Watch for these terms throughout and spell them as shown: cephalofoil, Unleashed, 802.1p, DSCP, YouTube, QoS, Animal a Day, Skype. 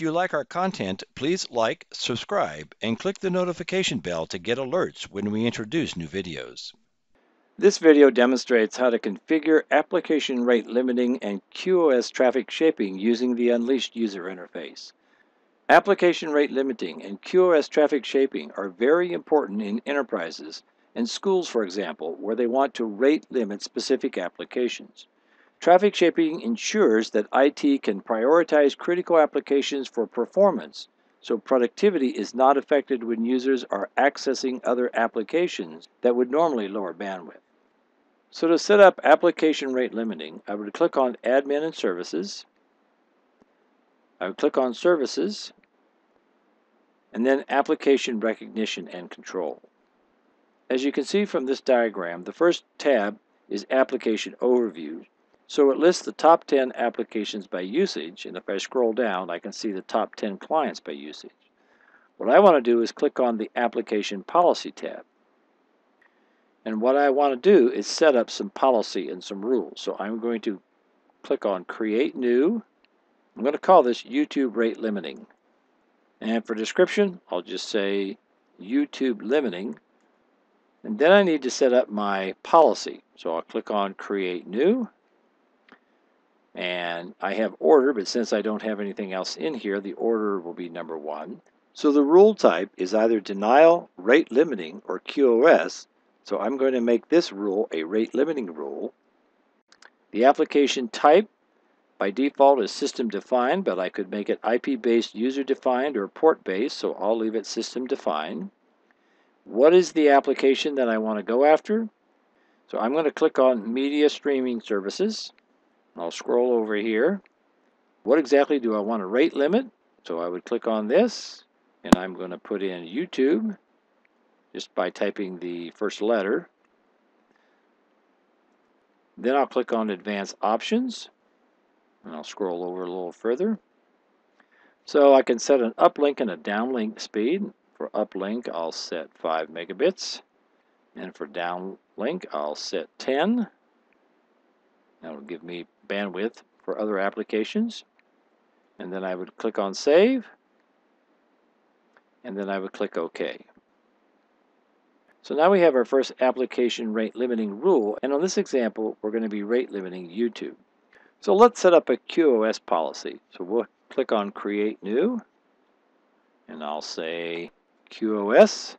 If you like our content, please like, subscribe, and click the notification bell to get alerts when we introduce new videos. This video demonstrates how to configure application rate limiting and QoS traffic shaping using the Unleashed user interface. Application rate limiting and QoS traffic shaping are very important in enterprises and schools, for example, where they want to rate limit specific applications. Traffic shaping ensures that IT can prioritize critical applications for performance, so productivity is not affected when users are accessing other applications that would normally lower bandwidth. So to set up application rate limiting, I would click on Admin and Services. I would click on Services, and then Application Recognition and Control. As you can see from this diagram, the first tab is Application Overview. So it lists the top 10 applications by usage, and if I scroll down, I can see the top 10 clients by usage. What I want to do is click on the Application Policy tab. And what I want to do is set up some policy and some rules. So I'm going to click on Create New. I'm going to call this YouTube Rate Limiting. And for description, I'll just say YouTube Limiting. And then I need to set up my policy. So I'll click on Create New. And I have order, but since I don't have anything else in here, the order will be number 1. So the rule type is either denial, rate limiting, or QoS. So I'm going to make this rule a rate limiting rule. The application type by default is system defined, but I could make it IP-based, user defined, or port based, so I'll leave it system defined. What is the application that I want to go after? So I'm going to click on Media Streaming Services. I'll scroll over here. What exactly do I want to rate limit? So I would click on this, and I'm going to put in YouTube just by typing the first letter. Then I'll click on Advanced Options, and I'll scroll over a little further. So I can set an uplink and a downlink speed. For uplink, I'll set 5 megabits, and for downlink, I'll set 10. That will give me bandwidth for other applications. And then I would click on Save. And then I would click OK. So now we have our first application rate limiting rule. And on this example, we're going to be rate limiting YouTube. So let's set up a QoS policy. So we'll click on Create New. And I'll say QoS.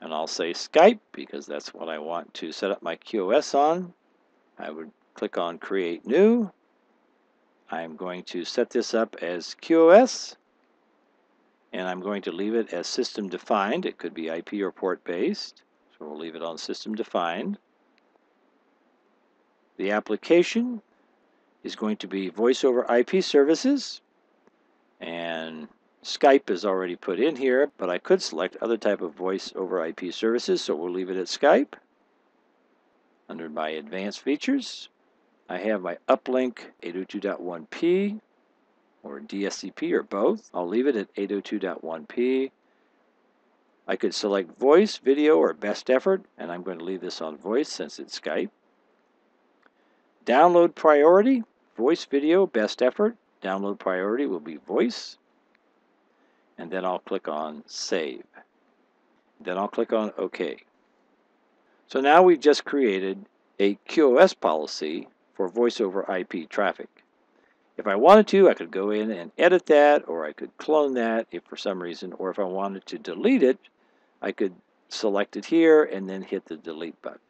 And I'll say Skype, because that's what I want to set up my QoS on. I would click on Create New. I'm going to set this up as QoS, and I'm going to leave it as system defined. It could be IP or port based, so we'll leave it on system defined. The application is going to be voice over IP services, and Skype is already put in here, but I could select other type of voice over IP services, so we'll leave it at Skype. Under my advanced features, I have my uplink 802.1p or DSCP or both. I'll leave it at 802.1p. I could select voice, video, or best effort, and I'm going to leave this on voice since it's Skype. Download priority, voice, video, best effort. Download priority will be voice. And then I'll click on Save. Then I'll click on OK. So now we've just created a QoS policy for voice over IP traffic. If I wanted to, I could go in and edit that, or I could clone that if for some reason, or if I wanted to delete it, I could select it here and then hit the delete button.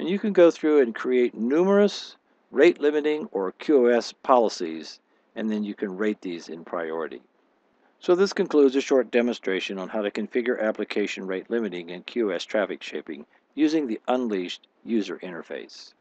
And you can go through and create numerous rate limiting or QoS policies, and then you can rate these in priority. So this concludes a short demonstration on how to configure application rate limiting and QoS traffic shaping using the Unleashed user interface.